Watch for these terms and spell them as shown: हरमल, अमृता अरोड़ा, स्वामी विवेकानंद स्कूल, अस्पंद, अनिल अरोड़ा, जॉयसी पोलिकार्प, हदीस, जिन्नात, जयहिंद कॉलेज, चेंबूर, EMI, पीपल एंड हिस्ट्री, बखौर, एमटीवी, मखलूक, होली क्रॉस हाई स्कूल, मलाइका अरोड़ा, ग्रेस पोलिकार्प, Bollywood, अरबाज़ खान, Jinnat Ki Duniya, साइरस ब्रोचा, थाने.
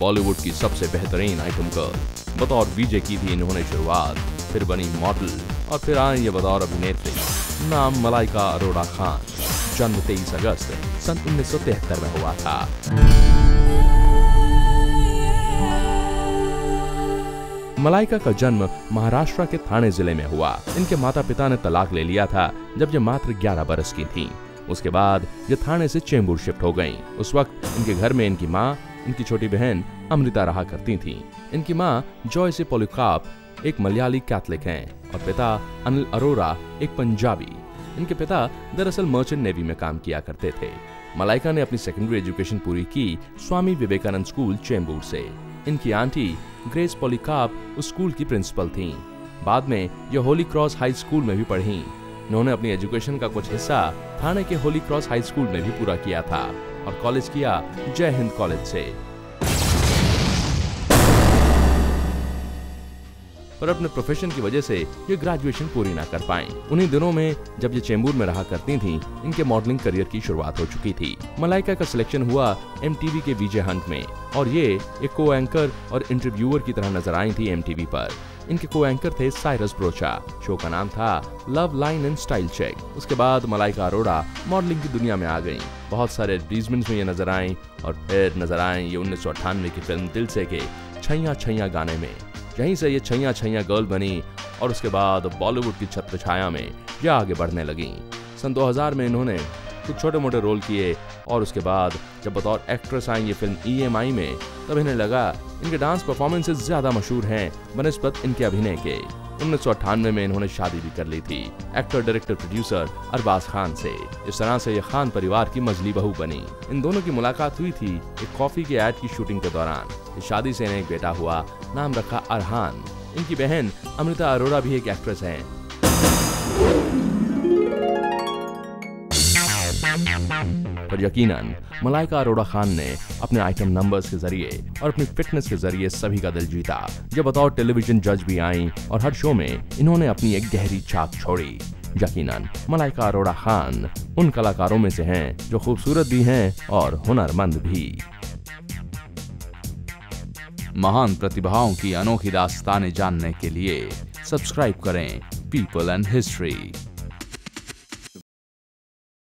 बॉलीवुड की सबसे बेहतरीन आइटम गर्ल बतौर वीजे की थी इन्होंने शुरुआत, फिर बनी मॉडल और फिर आई ये बतौर अभिनेत्री। नाम मलाइका अरोड़ा खान। जन्म 23 अगस्त सन 1973 में हुआ था। मलाइका का जन्म महाराष्ट्र के थाने जिले में हुआ। इनके माता पिता ने तलाक ले लिया था जब ये मात्र 11 बरस की थीं। उसके बाद ये थाने से चेंबूर शिफ्ट हो गईं। उस वक्त इनके घर में इनकी माँ, इनकी छोटी बहन अमृता रहा करती थीं। इनकी माँ जॉयसी पोलिकार्प एक मलयाली कैथलिक हैं और पिता अनिल अरोड़ा एक पंजाबी। इनके पिता दरअसल मर्चेंट नेवी में काम किया करते थे। मलाइका ने अपनी सेकेंडरी एजुकेशन पूरी की स्वामी विवेकानंद स्कूल चेंबूर से। इनकी आंटी ग्रेस पोलिकार्प उस स्कूल की प्रिंसिपल थीं। बाद में ये होली क्रॉस हाई स्कूल में भी पढ़ीं। इन्होंने अपनी एजुकेशन का कुछ हिस्सा थाने के होली क्रॉस हाई स्कूल में भी पूरा किया था और कॉलेज किया जयहिंद कॉलेज से। पर अपने प्रोफेशन की वजह से ये ग्रेजुएशन पूरी ना कर पाएं। उन्हीं दिनों में जब ये चेंबूर में रहा करती थीं, इनके मॉडलिंग करियर की शुरुआत हो चुकी थी। मलाइका का सिलेक्शन हुआ एमटीवी के वीजे हंट में और ये एक को एंकर और इंटरव्यूअर की तरह नजर आई थी एमटीवी पर। इनके को एंकर थे साइरस ब्रोचा। शो का नाम था love line and style check. उसके बाद मलाइका अरोड़ा मॉडलिंग की दुनिया में आ गई। बहुत सारे एडवर्टीजमेंट्स में ये नजर आई और फिर नजर आई ये 1998 की फिल्म दिल से के छैया छैया गाने में। यहीं से ये छैया छैया गर्ल बनी और उसके बाद बॉलीवुड की छत्रछाया में ये आगे बढ़ने लगी। सन 2000 में इन्होंने कुछ छोटे मोटे रोल किए और उसके बाद जब बतौर एक्ट्रेस आई ये फिल्म EMI में, तब इन्हें लगा इनके डांस परफॉर्मेंसेस ज्यादा मशहूर हैं बनस्पत इनके अभिनय के। 1998 में इन्होंने शादी भी कर ली थी actor director producer अरबाज़ खान से। इस तरह से ये खान परिवार की मजली बहू बनी। इन दोनों की मुलाकात हुई थी एक कॉफी के ऐड की शूटिंग के दौरान। इस शादी से इन्हें एक बेटा हुआ, नाम रखा अरहान। इनकी बहन अमृता अरोड़ा भी एक एक्ट्रेस हैं। पर यकीनन मलाइका अरोड़ा खान ने अपने आइटम नंबर्स के जरिए और अपनी फिटनेस के जरिए सभी का दिल जीता। जब बतौर टेलीविजन जज भी आईं और हर शो में इन्होंने अपनी एक गहरी छाप छोड़ी। यकीनन मलाइका अरोड़ा खान उन कलाकारों में से हैं जो खूबसूरत भी हैं और हुनरमंद भी। महान प्रतिभाओं की अनोखी दास्तानें जानने के लिए सब्सक्राइब करें पीपल एंड हिस्ट्री।